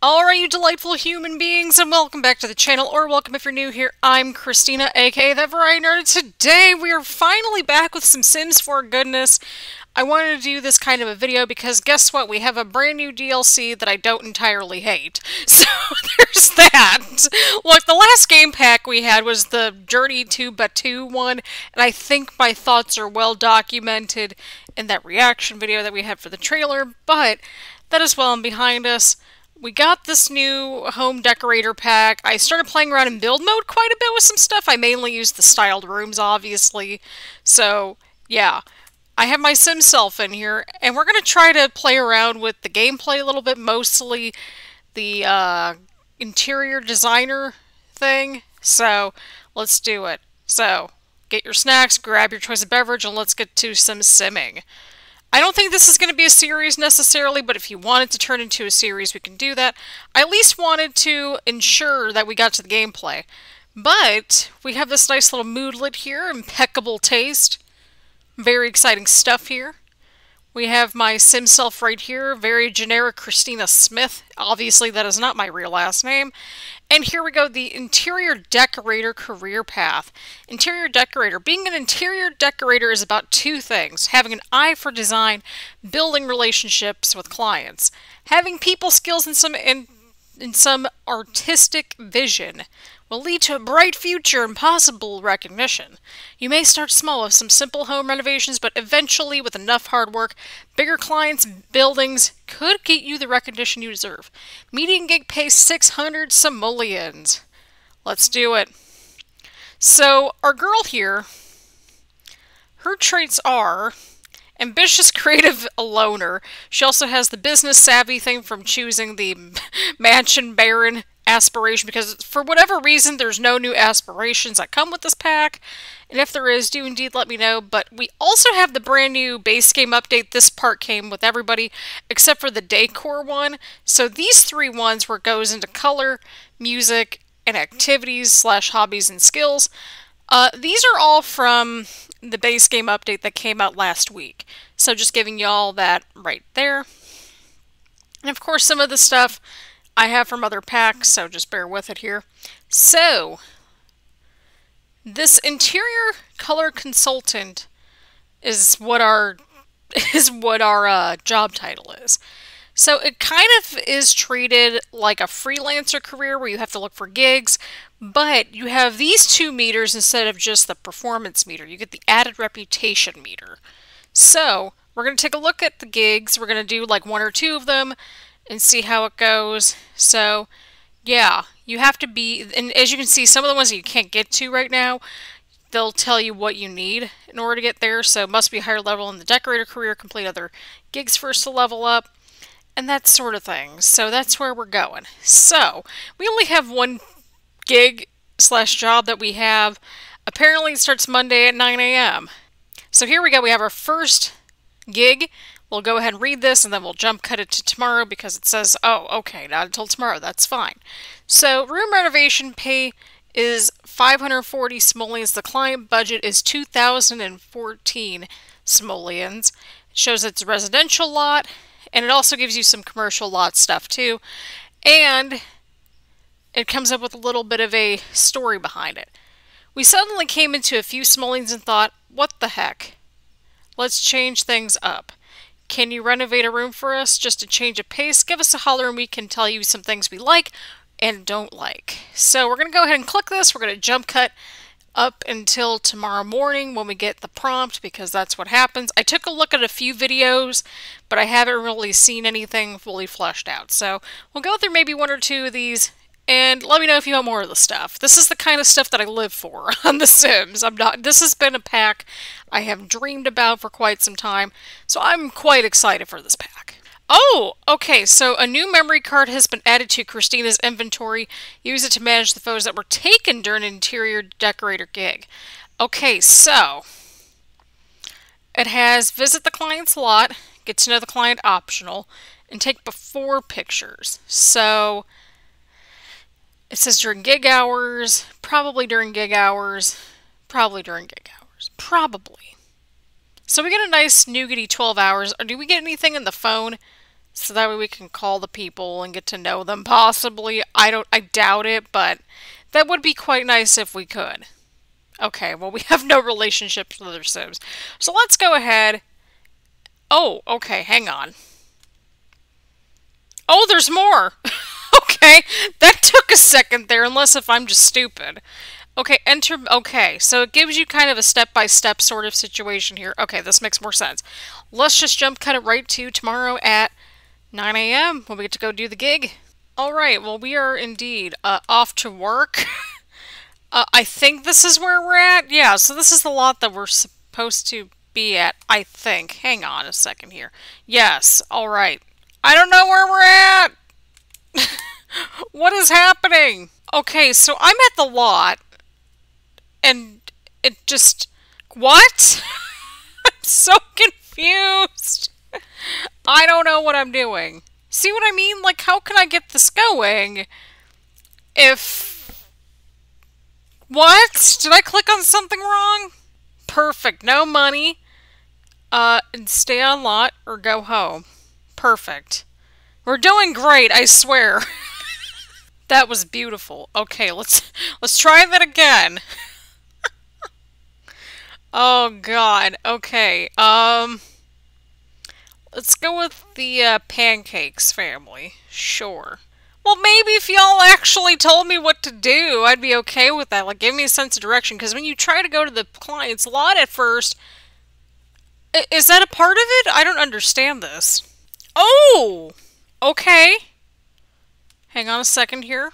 Alright, you delightful human beings, and welcome back to the channel, or welcome if you're new here. I'm Christina, aka The Variety Nerd. Today we are finally back with some Sims 4 goodness. I wanted to do this kind of a video because guess what? We have a brand new DLC that I don't entirely hate. So there's that. Look, the last game pack we had was the Journey to Batuu one, and I think my thoughts are well documented in that reaction video that we had for the trailer, but that is well and behind us. We got this new home decorator pack. I started playing around in build mode quite a bit with some stuff. I mainly used the styled rooms, obviously. So, yeah. I have my Sim self in here, and we're going to try to play around with the gameplay a little bit, mostly the interior designer thing. So, let's do it. So, get your snacks, grab your choice of beverage, and let's get to some simming. I don't think this is going to be a series necessarily, but if you wanted to turn into a series, we can do that. I at least wanted to ensure that we got to the gameplay. But we have this nice little moodlet here, impeccable taste. Very exciting stuff here. We have my Sim self right here, very generic Christina Smith. Obviously, that is not my real last name. And here we go, the interior decorator career path. Interior decorator. Being an interior decorator is about two things: having an eye for design, building relationships with clients, having people skills, and some artistic vision will lead to a bright future and possible recognition. You may start small with some simple home renovations, but eventually, with enough hard work, bigger clients and buildings could get you the recognition you deserve. Median gig pays 600 simoleons. Let's do it. So, our girl here, her traits are ambitious, creative, a loner. She also has the business savvy thing from choosing the mansion baron aspiration, because for whatever reason there's no new aspirations that come with this pack, and if there is, do indeed let me know. But we also have the brand new base game update. This part came with everybody except for the decor one, so these three ones where it goes into color, music, and activities slash hobbies and skills, these are all from the base game update that came out last week, so just giving y'all that right there. And of course some of the stuff I have from other packs, so just bear with it here. So, this interior color consultant is what our job title is. So it kind of is treated like a freelancer career where you have to look for gigs, but you have these 2 meters instead of just the performance meter. You get the added reputation meter. So we're going to take a look at the gigs. We're going to do like one or two of them and see how it goes. So, yeah, you have to be, and as you can see, some of the ones that you can't get to right now, they'll tell you what you need in order to get there, so must be higher level in the decorator career, complete other gigs first to level up, and that sort of thing. So that's where we're going. So, we only have one gig slash job that we have. Apparently it starts Monday at 9 a.m. So here we go, we have our first gig. We'll go ahead and read this, and then we'll jump cut it to tomorrow because it says, oh, okay, not until tomorrow. That's fine. So, room renovation pay is 540 simoleons. The client budget is 2,014 simoleons. It shows it's a residential lot, and it also gives you some commercial lot stuff, too. And it comes up with a little bit of a story behind it. We suddenly came into a few simoleons and thought, what the heck? Let's change things up. Can you renovate a room for us just to change a pace? Give us a holler and we can tell you some things we like and don't like. So we're going to go ahead and click this. We're going to jump cut up until tomorrow morning when we get the prompt, because that's what happens. I took a look at a few videos, but I haven't really seen anything fully fleshed out. So we'll go through maybe one or two of these and let me know if you want more of the stuff. This is the kind of stuff that I live for on The Sims. This has been a pack I have dreamed about for quite some time, so I'm quite excited for this pack. Oh, okay, so a new memory card has been added to Christina's inventory. Use it to manage the photos that were taken during an interior decorator gig. Okay, so it has visit the client's lot, get to know the client optional, and take before pictures. So it says during gig hours, probably during gig hours, probably during gig hours, probably. So we get a nice nougaty 12 hours. Or do we get anything in the phone? so that way we can call the people and get to know them, possibly. I doubt it, but that would be quite nice if we could. Okay, well, we have no relationships with other Sims. So let's go ahead. Oh, okay, hang on. Oh, there's more! Okay, that took a second there, unless if I'm just stupid. Okay, enter... Okay, so it gives you kind of a step-by-step sort of situation here. Okay, this makes more sense. Let's just jump cut it right to tomorrow at 9 a.m. when we get to go do the gig. All right, well, we are indeed off to work. I think this is where we're at. Yeah, so this is the lot that we're supposed to be at, I think. Hang on a second here. Yes, all right. I don't know where we're at! What is happening? Okay, so I'm at the lot, and it just... What? I'm so confused! I don't know what I'm doing. See what I mean? Like, how can I get this going if... What? Did I click on something wrong? Perfect. No money. And stay on lot or go home. Perfect. We're doing great, I swear. That was beautiful. Okay, let's try that again. Oh god. Okay. Let's go with the pancakes family. Sure. Well, maybe if y'all actually told me what to do, I'd be okay with that. Like, give me a sense of direction, because when you try to go to the client's lot at first, is that a part of it? I don't understand this. Oh! Okay. Hang on a second here.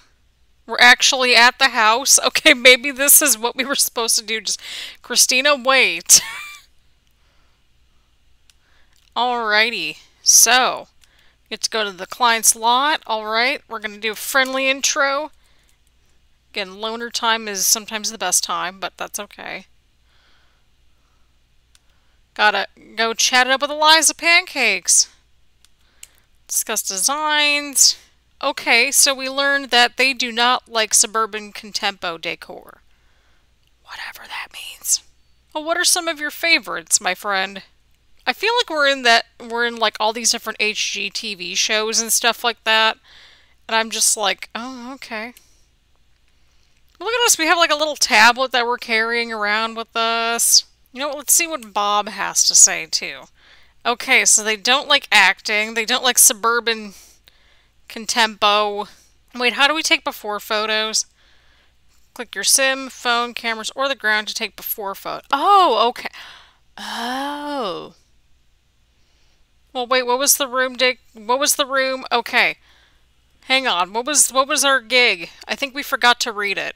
We're actually at the house. Okay, maybe this is what we were supposed to do. Just, Christina, wait. Alrighty. So, get to go to the client's lot. Alright, we're going to do a friendly intro. Again, loner time is sometimes the best time, but that's okay. Gotta go chat it up with Eliza Pancakes. Discuss designs. Okay, so we learned that they do not like suburban contempo decor. Whatever that means. Well, what are some of your favorites, my friend? I feel like we're in like all these different HGTV shows and stuff like that. And I'm just like, oh, okay. Look at us, we have like a little tablet that we're carrying around with us. You know what, let's see what Bob has to say too. Okay, so they don't like acting. They don't like suburban contempo. Wait, how do we take before photos? Click your sim, phone, cameras, or the ground to take before photo. Oh, okay. Oh. Well, wait, what was the room, Dick? What was the room? Okay. Hang on. What was our gig? I think we forgot to read it.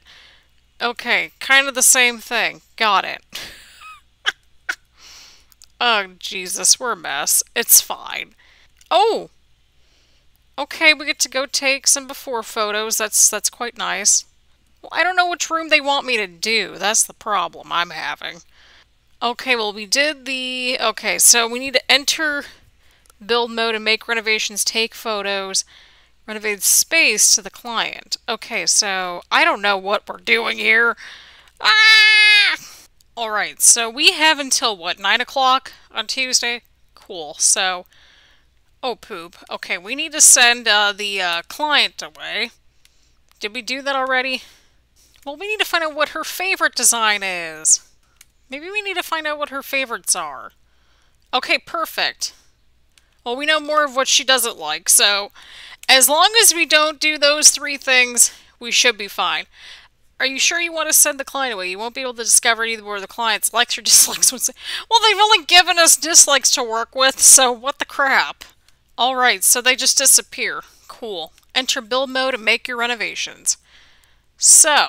Okay, kind of the same thing. Got it. Oh, Jesus, we're a mess. It's fine. Oh! Okay, we get to go take some before photos. That's quite nice. Well, I don't know which room they want me to do. That's the problem I'm having. Okay, well, we did the... Okay, so we need to enter build mode and make renovations, take photos, renovate space to the client. Okay, so I don't know what we're doing here. Ah! Alright, so we have until, what, 9 o'clock on Tuesday? Cool, so... Oh, poop. Okay, we need to send the client away. Did we do that already? Well, we need to find out what her favorite design is. Maybe we need to find out what her favorites are. Okay, perfect. Well, we know more of what she doesn't like, so... As long as we don't do those three things, we should be fine. Are you sure you want to send the client away? You won't be able to discover either where the client's likes or dislikes. Well, they've only given us dislikes to work with, so what the crap? Alright, so they just disappear. Cool. Enter build mode and make your renovations. So,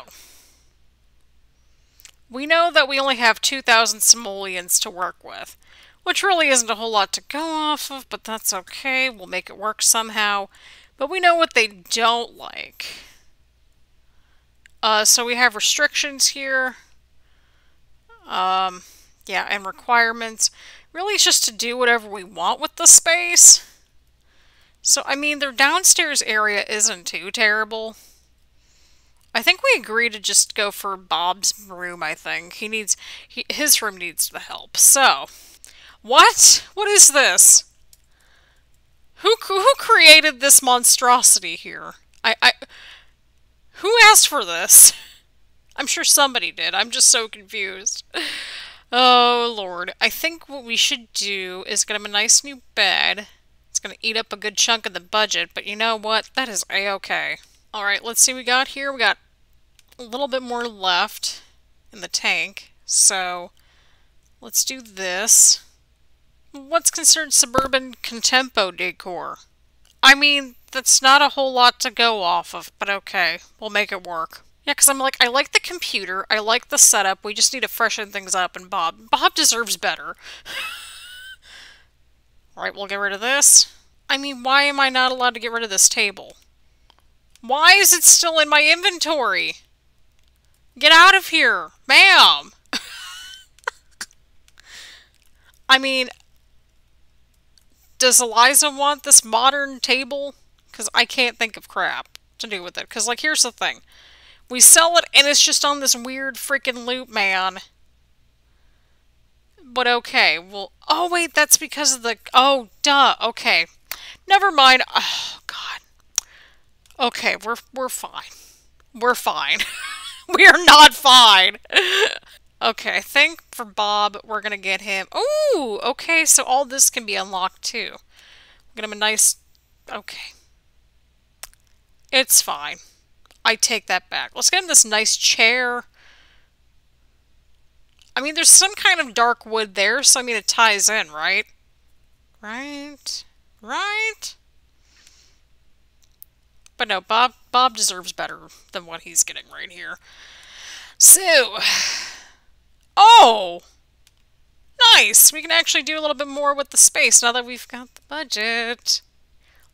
we know that we only have 2,000 simoleons to work with, which really isn't a whole lot to go off of, but that's okay. We'll make it work somehow. But we know what they don't like. So we have restrictions here, yeah, and requirements. Really, it's just to do whatever we want with the space. So, I mean, their downstairs area isn't too terrible. I think we agree to just go for Bob's room, I think. His room needs the help. So, what? What is this? Who created this monstrosity here? Who asked for this? I'm sure somebody did. I'm just so confused. Oh, Lord. I think what we should do is get him a nice new bed. It's going to eat up a good chunk of the budget, but you know what? That is a-okay. Alright, let's see what we got here. We got a little bit more left in the tank, so let's do this. What's considered suburban contempo decor? I mean, that's not a whole lot to go off of, but okay, we'll make it work. Yeah, because I'm like, I like the computer, I like the setup, we just need to freshen things up, and Bob deserves better. Alright, we'll get rid of this. I mean, why am I not allowed to get rid of this table? Why is it still in my inventory? Get out of here, ma'am! I mean, does Eliza want this modern table? Because I can't think of crap to do with it. Because, like, here's the thing. We sell it, and it's just on this weird freaking loop, man. But okay, well... Oh, wait, that's because of the... Oh, duh, okay. Never mind. Oh, God. Okay, we're fine. We're fine. We are not fine. Okay, I think for Bob, we're going to get him... Ooh, okay, so all this can be unlocked, too. Get him a nice... Okay. It's fine. I take that back. Let's get him this nice chair. I mean, there's some kind of dark wood there, so I mean, it ties in, right? Right? Right? But no, Bob deserves better than what he's getting right here. So... Oh! Nice! We can actually do a little bit more with the space now that we've got the budget.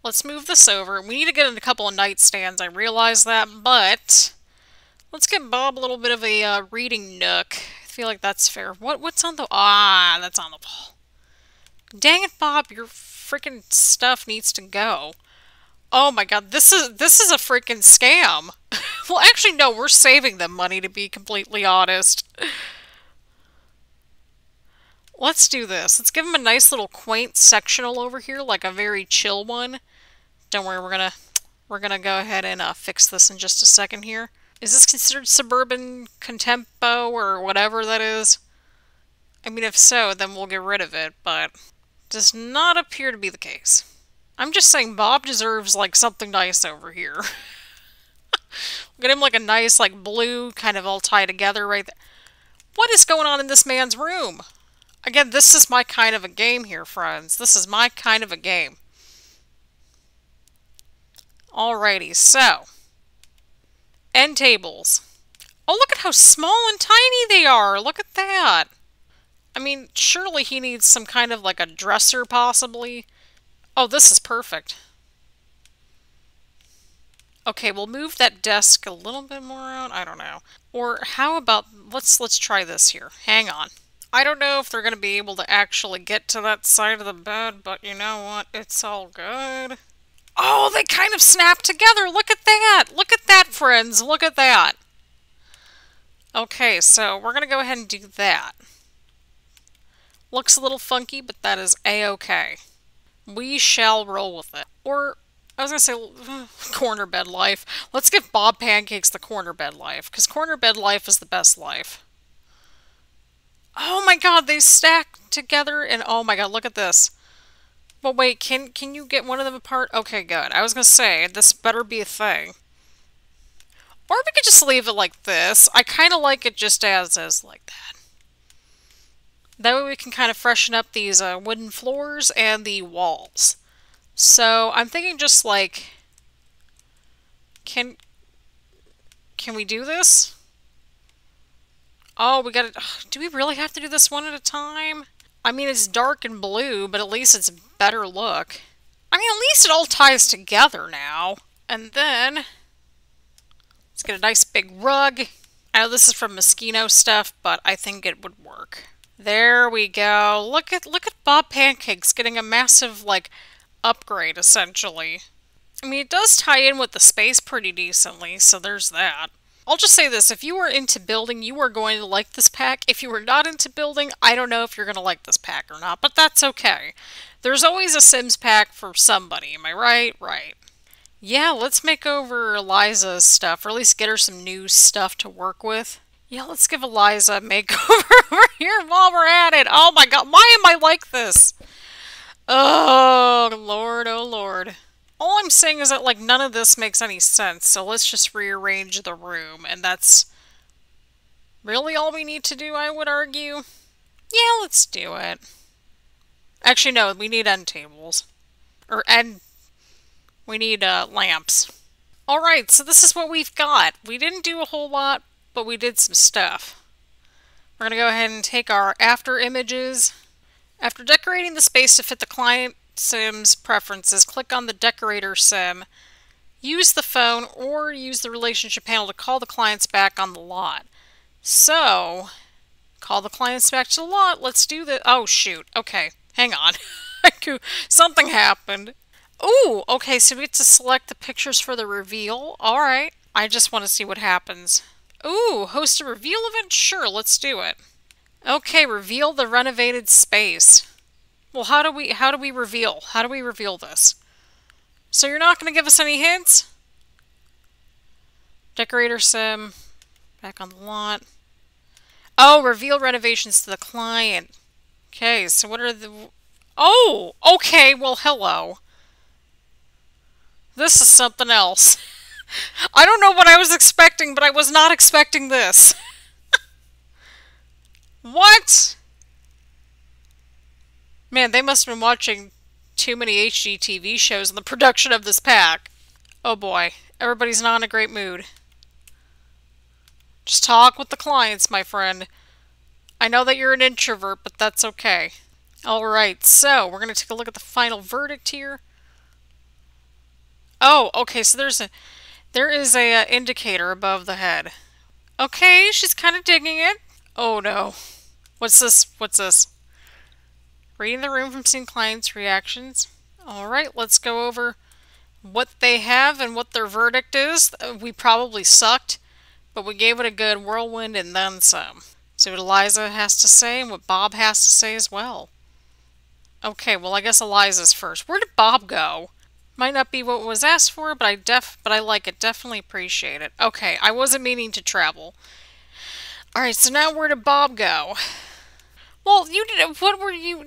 Let's move this over. We need to get in a couple of nightstands, I realize that, but... Let's give Bob a little bit of a reading nook. I feel like that's fair. What's on the... Ah, that's on the wall. Dang it, Bob, your freaking stuff needs to go. Oh my God, this is a freaking scam. Well, actually, no, we're saving them money, to be completely honest. Let's do this. Let's give him a nice little quaint sectional over here, like a very chill one. Don't worry, we're gonna go ahead and fix this in just a second here. Is this considered suburban contempo or whatever that is? I mean, if so, then we'll get rid of it, but does not appear to be the case. I'm just saying Bob deserves, like, something nice over here. Get him, like, a nice, like, blue, kind of all tied together right there. What is going on in this man's room? Again, this is my kind of a game here, friends. This is my kind of a game. Alrighty, so. End tables. Oh, look at how small and tiny they are! Look at that! I mean, surely he needs some kind of, like, a dresser, possibly. Oh, this is perfect. Okay, we'll move that desk a little bit more out. I don't know. Or how about... Let's try this here. Hang on. I don't know if they're going to be able to actually get to that side of the bed, but you know what? It's all good. Oh, they kind of snap together. Look at that. Look at that, friends. Look at that. Okay, so we're going to go ahead and do that. Looks a little funky, but that is a-okay. We shall roll with it. Or, I was going to say, corner bed life. Let's give Bob Pancakes the corner bed life, because corner bed life is the best life. Oh my God, they stack together and oh my God, look at this. But wait, can you get one of them apart? Okay, good. I was gonna say, this better be a thing. Or we could just leave it like this. I kind of like it just as is, like that. That way we can kind of freshen up these wooden floors and the walls. So, I'm thinking just like... Can we do this? Oh, we gotta... Do we really have to do this one at a time? I mean, it's dark and blue, but at least it's a better look. I mean, at least it all ties together now. And then... Let's get a nice big rug. I know this is from Moschino stuff, but I think it would work. There we go. Look at Bob Pancakes getting a massive, like, upgrade, essentially. I mean, it does tie in with the space pretty decently, so there's that. I'll just say this, if you are into building, you are going to like this pack. If you are not into building, I don't know if you're going to like this pack or not, but that's okay. There's always a Sims pack for somebody, am I right? Right. Yeah, let's make over Eliza's stuff, or at least get her some new stuff to work with. Yeah, let's give Eliza a makeover over here while we're at it. Oh my god, why am I like this? Oh lord, oh lord. All I'm saying is that, like, none of this makes any sense, so let's just rearrange the room, and that's really all we need to do, I would argue. Yeah, let's do it. Actually, no, we need end tables. Or end... we need, lamps. Alright, so this is what we've got. We didn't do a whole lot, but we did some stuff. We're gonna go ahead and take our after images. After decorating the space to fit the client Sim's preferences, click on the decorator sim, use the phone, or use the relationship panel to call the clients back on the lot. So, call the clients back to the lot. Let's do the... oh shoot, okay, hang on. Something happened. Ooh, okay, so we get to select the pictures for the reveal. Alright, I just want to see what happens. Ooh, host a reveal event? Sure, let's do it. Okay, reveal the renovated space. Well, how do we reveal this? So you're not going to give us any hints? Decorator sim, back on the lot. Oh, reveal renovations to the client. Okay, so what are the... oh, okay, well, hello. This is something else. I don't know what I was expecting, but I was not expecting this. What? Man, they must have been watching too many HGTV shows in the production of this pack. Oh boy, everybody's not in a great mood. Just talk with the clients, my friend. I know that you're an introvert, but that's okay. Alright, so we're going to take a look at the final verdict here. Oh, okay, so there is a indicator above the head. Okay, she's kind of digging it. Oh no. What's this? What's this? Reading the room from seeing clients' reactions. Alright, let's go over what they have and what their verdict is. We probably sucked, but we gave it a good whirlwind and then some. See what Eliza has to say and what Bob has to say as well. Okay, well I guess Eliza's first. Where did Bob go? Might not be what was asked for, but I like it. Definitely appreciate it. Okay, I wasn't meaning to travel. Alright, so now where did Bob go? Well, you did... what were you...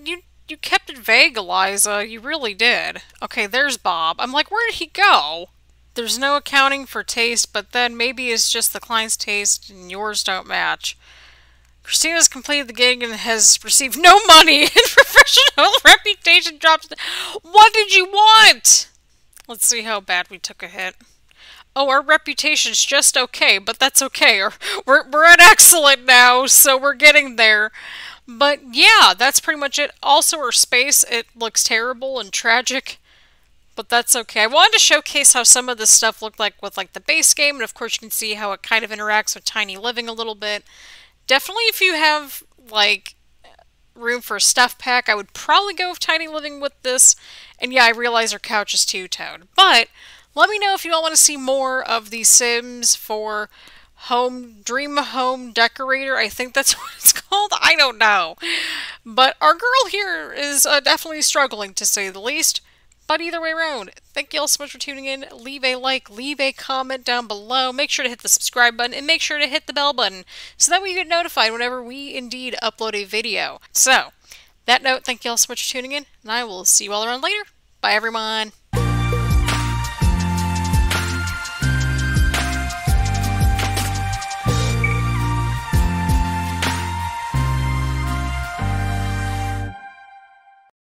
you kept it vague, Eliza. You really did. Okay, there's Bob. I'm like, where did he go? There's no accounting for taste, but then maybe it's just the client's taste and yours don't match. Christina's completed the gig and has received no money and professional reputation drops. What did you want? Let's see how bad we took a hit. Oh, our reputation's just okay, but that's okay. We're at excellent now, so we're getting there. But yeah, that's pretty much it. Also, our space, it looks terrible and tragic, but that's okay. I wanted to showcase how some of this stuff looked like with like the base game, and of course you can see how it kind of interacts with Tiny Living a little bit. Definitely if you have like room for a stuff pack, I would probably go with Tiny Living with this. And yeah, I realize our couch is two-toned, but let me know if you all want to see more of The Sims 4 Home Dream Home Decorator. I think that's what it's called. I don't know. But our girl here is definitely struggling, to say the least. But either way around, thank you all so much for tuning in. Leave a like, leave a comment down below. Make sure to hit the subscribe button and make sure to hit the bell button so that way you get notified whenever we indeed upload a video. So, that note, thank you all so much for tuning in, and I will see you all around later. Bye, everyone.